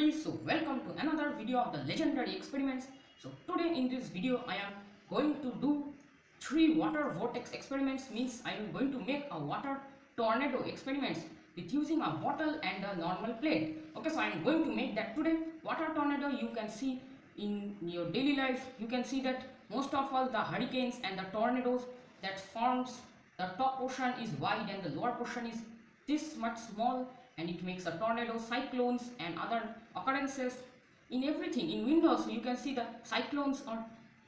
everybody, so welcome to another video of the Legendary Experiments. So today in this video I am going to do 3 water vortex experiments, means I am going to make a water tornado experiments with using a bottle and a normal plate. Okay, so I am going to make that today. Water tornado, you can see in your daily life, you can see that most of all the hurricanes and the tornadoes that forms, the top portion is wide and the lower portion is this much small, and it makes a tornado, cyclones and other occurrences in everything. In windows you can see the cyclones or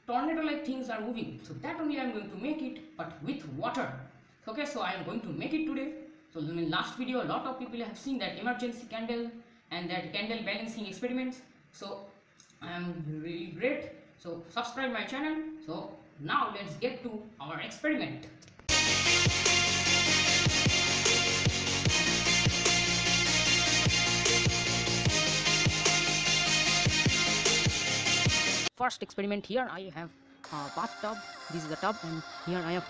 tornado like things are moving, so that only I am going to make it, but with water. Okay, so I am going to make it today. So in last video a lot of people have seen that emergency candle and that candle balancing experiments, so I am really great, so subscribe my channel. So now let's get to our experiment. First experiment, here I have a bathtub. This is the tub, and here I have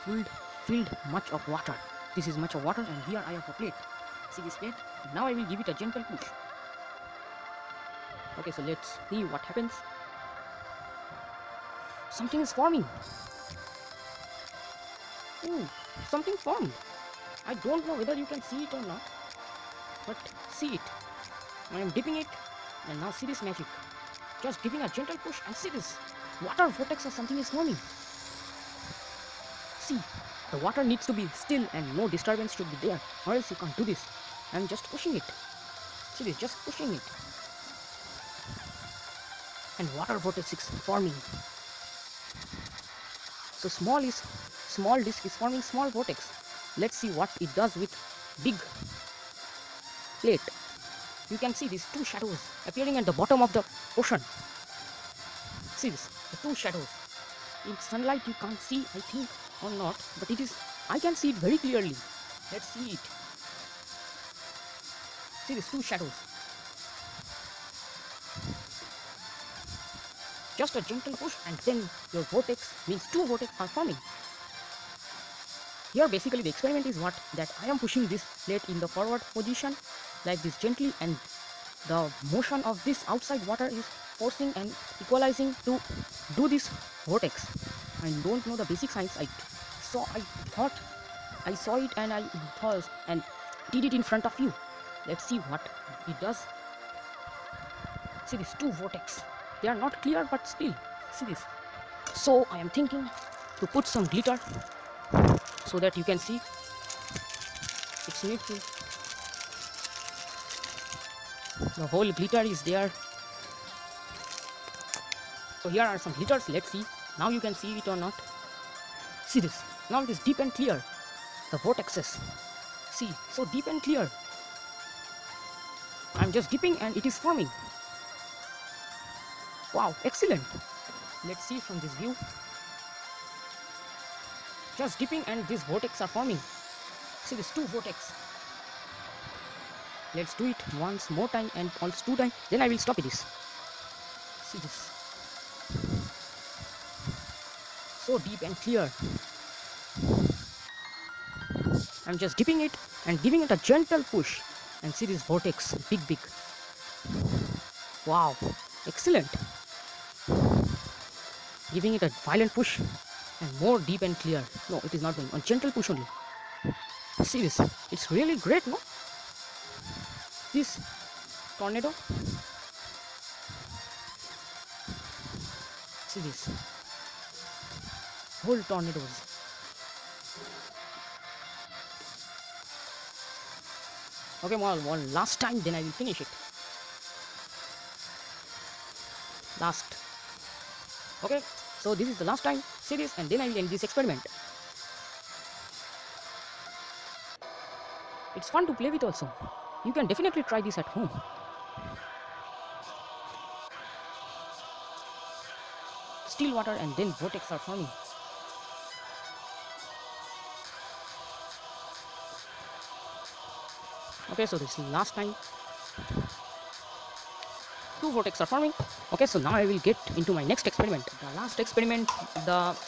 filled much of water. This is much of water, and here I have a plate. See this plate? Now I will give it a gentle push. Okay, so let's see what happens. Something is forming. Ooh, something formed. I don't know whether you can see it or not, but see it. I am dipping it, and now see this magic. Just giving a gentle push, and see this water vortex or something is forming. See, the water needs to be still and no disturbance should be there, or else you can't do this. I'm just pushing it. See this, just pushing it, and water vortex is forming. So small disk is forming small vortex. Let's see what it does with big plate. You can see these two shadows appearing at the bottom of the ocean. See this, the two shadows. In sunlight you can't see, I think, or not, but it is, I can see it very clearly. Let's see it. See these two shadows. Just a gentle push, and then your vortex, means two vortex are forming. Here basically the experiment is what, that I am pushing this plate in the forward position like this gently, and the motion of this outside water is forcing and equalizing to do this vortex. I don't know the basic science. I saw it and I thought and did it in front of you. Let's see what it does. See these two vortex, they are not clear, but still see this. So I am thinking to put some glitter so that you can see. It's need to, the whole glitter is there. So here are some glitters. Let's see now you can see it or not. See this, now it is deep and clear, the vortexes. See, so deep and clear. I'm just dipping and it is forming. Wow, excellent. Let's see from this view. Just dipping and these vortex are forming. See these two vortex. Let's do it once more time and also 2 times, then I will stop this. See this. So deep and clear. I'm just dipping it and giving it a gentle push, and see this vortex, big. Wow, excellent. Giving it a violent push and more deep and clear. No, it is not going, a gentle push only. See this, it's really great, no? This tornado. See this whole tornadoes. Okay, one last time, then I will finish it. Last. Okay, so this is the last time. See this, and then I will end this experiment. It's fun to play with also. You can definitely try this at home. Still water, and then vortex are forming. Okay, so this is last time. Two vortex are forming. Okay, so now I will get into my next experiment. The last experiment, that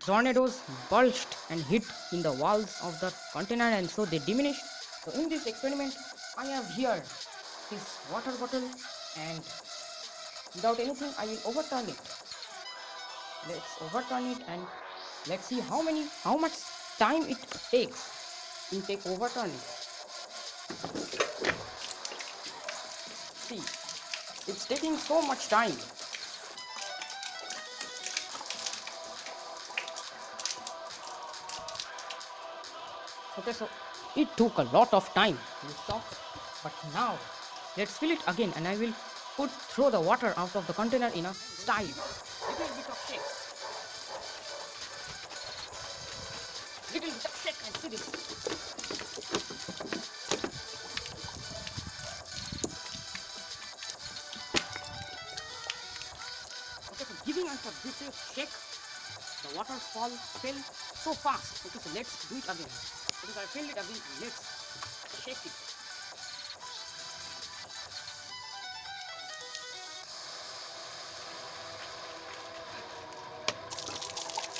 tornadoes bulged and hit in the walls of the container, and so they diminished. So in this experiment I have here his water bottle, and without anything I will overturn it. Let's overturn it and let's see how much time it takes to take overturning. See, it's taking so much time. Okay, so it took a lot of time to stop, but now let's fill it again and I will throw the water out of the container in a style. Little bit of shake and see this. Okay, so giving us a bit of shake, the water fell so fast. Okay, so let's do it again. Because I filled it again and let's shake it.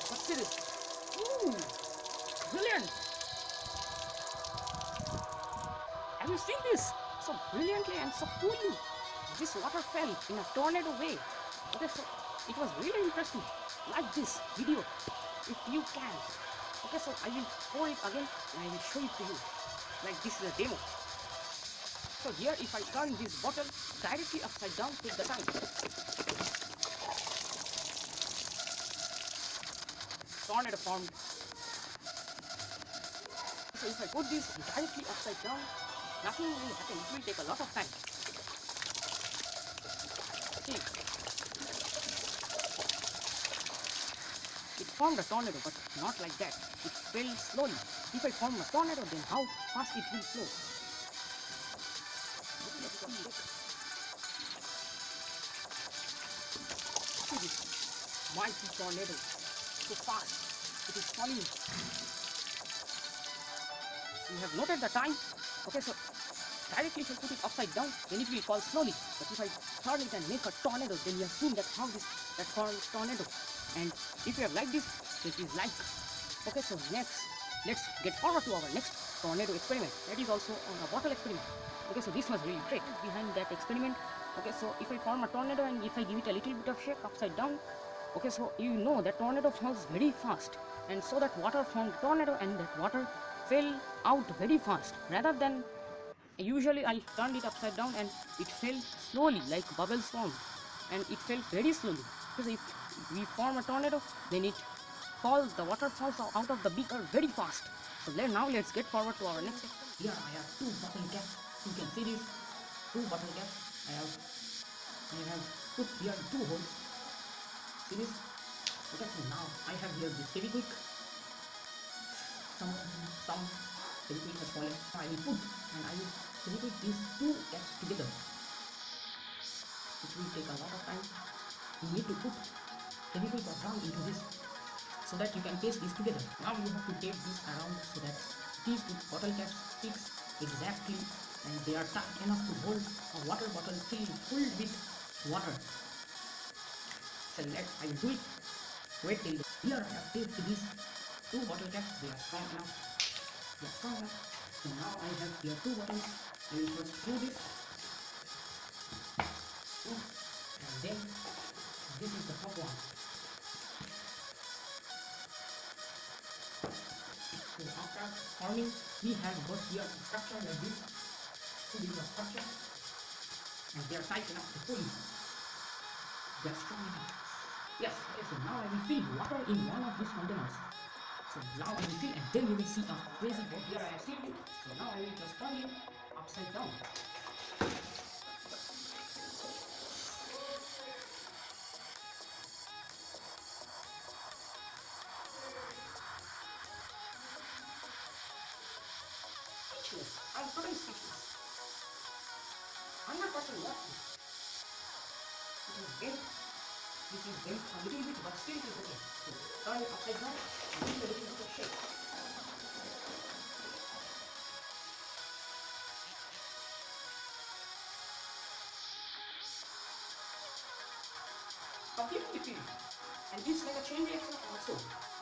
But see this. Ooh! Brilliant! Have you seen this? So brilliantly and so coolly, this water fell in a tornado way. Okay, so it was really interesting. Like this video if you can. Okay, so I will pour it again and I will show it to you. Like this is a demo. So here if I turn this bottle directly upside down with the tank, tornado formed. So if I put this directly upside down, nothing will happen. It will take a lot of time. See, it formed a tornado, but not like that. It fell slowly. If I form a tornado, then how fast it will flow? See this mighty tornado. So fast it is falling. You have noted the time. Okay, so directly if you put it upside down, then it will fall slowly. But if I turn it and make a tornado, then you have seen that how that forms tornado. And if you have liked this, then please like. Okay, so next, let's get forward to our next tornado experiment. That is also on a bottle experiment. Okay, so this was really great behind that experiment. Okay, so if I form a tornado and if I give it a little bit of shake upside down, okay, so you know that tornado falls very fast. And so that water formed tornado and that water fell out very fast. Rather than, usually I turned it upside down and it fell slowly like bubbles formed. And it fell very slowly. Because if we form a tornado, then it falls, the water falls out of the beaker very fast. So now let's get forward to our next. Here I have two bottle caps. You can see these two bottle caps. I have put here two holes. See this? Okay, so now I have here this heavy quick. Some heavy quick has fallen. I will put and I will heavy quick these two caps together. It will take a lot of time. You need to put heavy quick around into this so that you can paste this together. Now you have to tape this around so that these two bottle caps fix exactly and they are tight enough to hold a water bottle filled with water. So I will do it. Wait till here I have taped these two bottle caps. They are strong enough. So now I have here two bottles. I will first screw this. And then this is the top one. So after forming, we have got here a structure like this. So this is a structure and they are tight enough to pull. They are strong enough. Yes, okay, so now I will fill water in one of these containers. So now I will fill and then we will see a crazy boat. Here I have seen it. So now I will just turn it upside down. I'm totally speechless. 100% water. It is dead. This is dead a little bit, but still it is okay. So turn it upside down and give it a little bit of shake. Completely filled. And this is like a chain reaction also.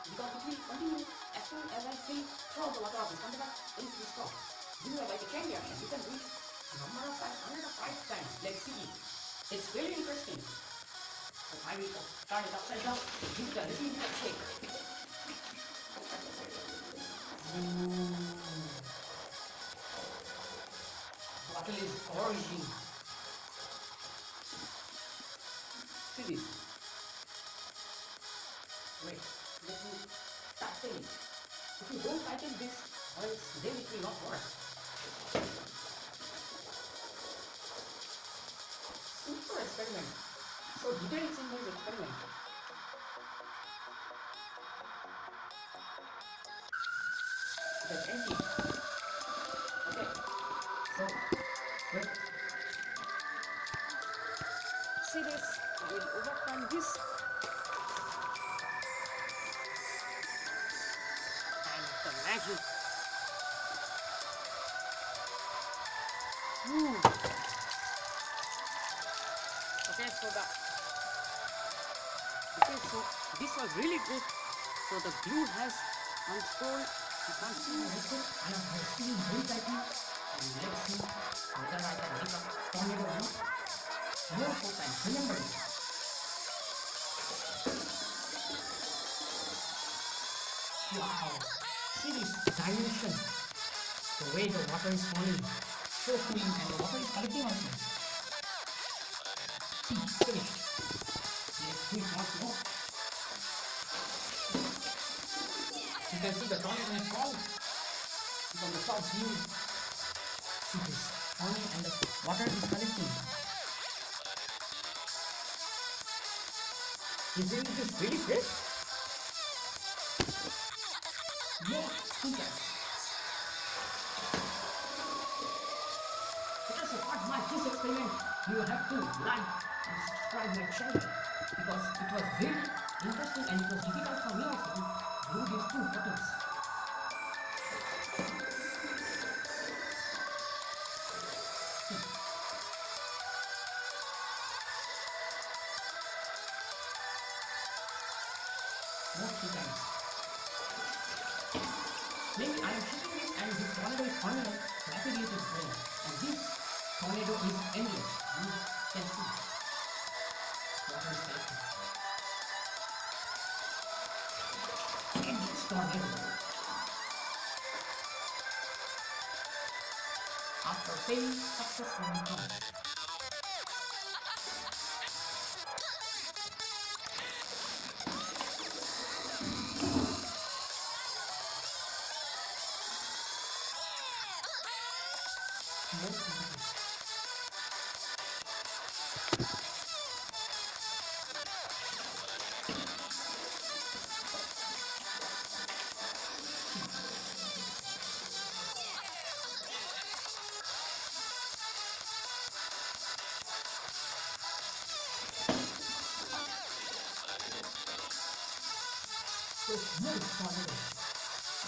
Because it will continue as soon as I fill throughout the water of this container, it will stop. This is like a chain reaction. You can do it number of times, number of five times. Let's see. It's very interesting. So I will turn it upside down. Give the little bit of shake. Bottle is orangey. See this. Wait. Let me tighten it. If you don't tighten this, or else then it will not work. Super experiment. So details in this experiment. That's empty. Okay. So wait. See this. I will overcome this. And the magic. Okay, so this was really good. So the glue has unfolded. You can't see the result. I am pressing very tightly. And let's see whether I can make a tornado or not. More 4 times. Remember it. Wow. See this dimension. The way the water is falling. So clean, and the water is collecting also. See, finish. Let's do it once more. You can see the tornado is falling from the top view. See this, falling and the water is collecting. Isn't this really great? Yeah, see that. This experiment, you have to like and subscribe my channel because it was very interesting and it was difficult for me also to do these 2 buttons. More 3 times. Maybe I am shooting this and this tornado is falling rapidly to the ground, and this tornado is endless. You can see what is happening. Endless tornado. After failing successful comes.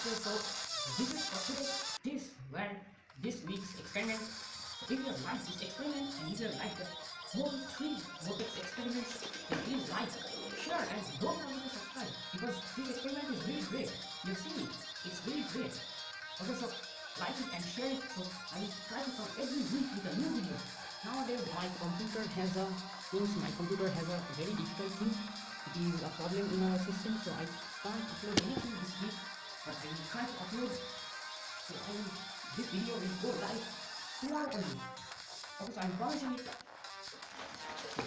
Okay, so this is for today. This week's experiment. If you like this experiment and if you like the whole 3 vortex experiments, then please like, share, and don't forget to subscribe because this experiment is really great. You see, it's really great. Okay, so like it and share it. So I will try to come every week with a new video. Nowadays, my computer has a very difficult thing. It is a problem in our system, so I can't upload anything this week, but I will try to upload. So this video will go live tomorrow only. Okay, so I am promising it.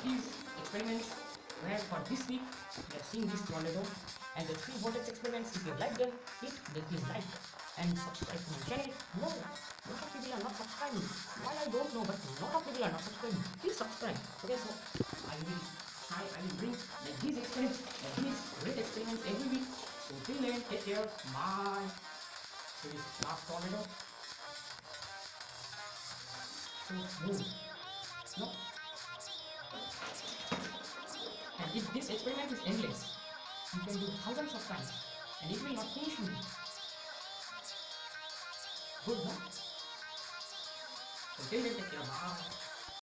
These experiments were for this week. We have seen this tornado and the 3 vortex experiments. If you like them, then please like and subscribe to my channel. No, lot of people are not subscribing. While I don't know, but lot of people are not subscribing. Please subscribe. Okay, so I will bring these experiments, these great experiments every week. So till then, take care. Bye. So this last tornado. So smooth. No. And if this experiment is endless, you can do thousands of times, and it will not finish you. Good, no? So till then, take care. Bye.